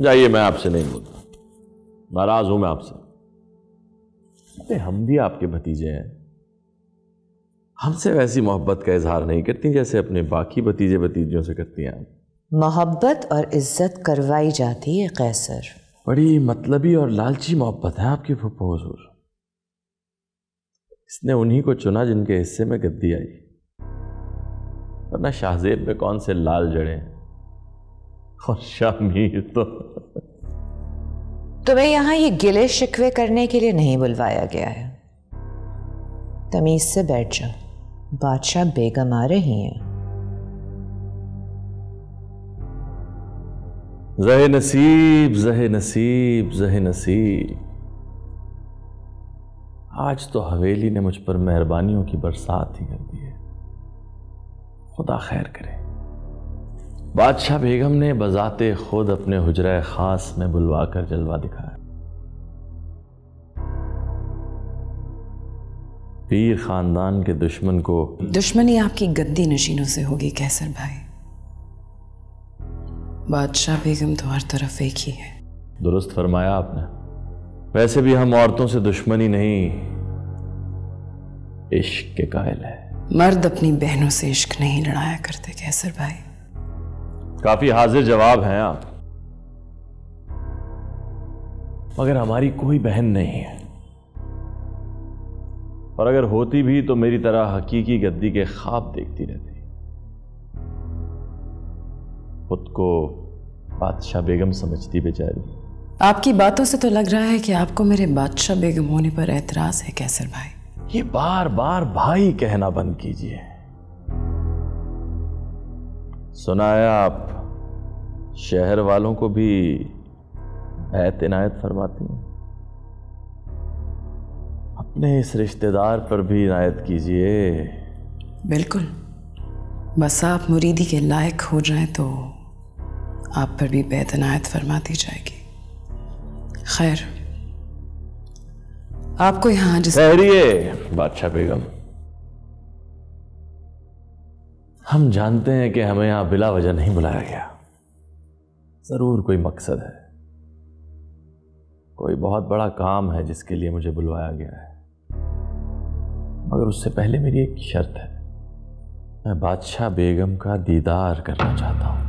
जाइए, मैं आपसे नहीं बोलता, नाराज हूं मैं आपसे। कहते हम भी आपके भतीजे हैं, हमसे वैसी मोहब्बत का इजहार नहीं करती जैसे अपने बाकी भतीजे भतीजियों से करती हैं। मोहब्बत और इज्जत करवाई जाती है कैसर। बड़ी मतलबी और लालची मोहब्बत है आपकी फुप्पो हुजूर। इसने उन्हीं को चुना जिनके हिस्से में गद्दी आई, वरना शाहजेब में कौन से लाल जड़े हैं। और शामीर तो तुम्हें यहाँ ये गिले शिकवे करने के लिए नहीं बुलवाया गया है। तमीज से बैठ जाओ, बादशाह बेगम आ रही हैं। जहे नसीब जहे नसीब जहे नसीब, आज तो हवेली ने मुझ पर मेहरबानियों की बरसात ही कर दी है, खुदा खैर करे। बादशाह बेगम ने बजाते खुद अपने हुजरा खास में बुलवाकर जलवा दिखाया। पीर खानदान के दुश्मन को दुश्मनी आपकी गद्दी नशीनों से होगी कैसर भाई। बादशाह बेगम तो हर तरफ एक ही है। दुरुस्त फरमाया आपने। वैसे भी हम औरतों से दुश्मनी नहीं, इश्क के कायल है। मर्द अपनी बहनों से इश्क नहीं लड़ाया करते कैसर भाई। काफी हाजिर जवाब हैं आप, मगर हमारी कोई बहन नहीं है, और अगर होती भी तो मेरी तरह हकीकी गद्दी के ख्वाब देखती रहती। खुद को बादशाह बेगम समझती बेचारी। आपकी बातों से तो लग रहा है कि आपको मेरे बादशाह बेगम होने पर एतराज है कैसर भाई। ये बार बार भाई कहना बंद कीजिए। सुना है आप शहर वालों को भी ऐत इनायत फरमाती हैं। अपने इस रिश्तेदार पर भी इनायत कीजिए। बिल्कुल, बस आप मुरीदी के लायक हो जाए तो आप पर भी बेत इनायत फरमा दी जाएगी। खैर, आपको यहाँ ठहरिए बादशाह बेगम। हम जानते हैं कि हमें यहाँ बिला वजह नहीं बुलाया गया, जरूर कोई मकसद है, कोई बहुत बड़ा काम है जिसके लिए मुझे बुलवाया गया है। मगर उससे पहले मेरी एक शर्त है, मैं बादशाह बेगम का दीदार करना चाहता हूँ।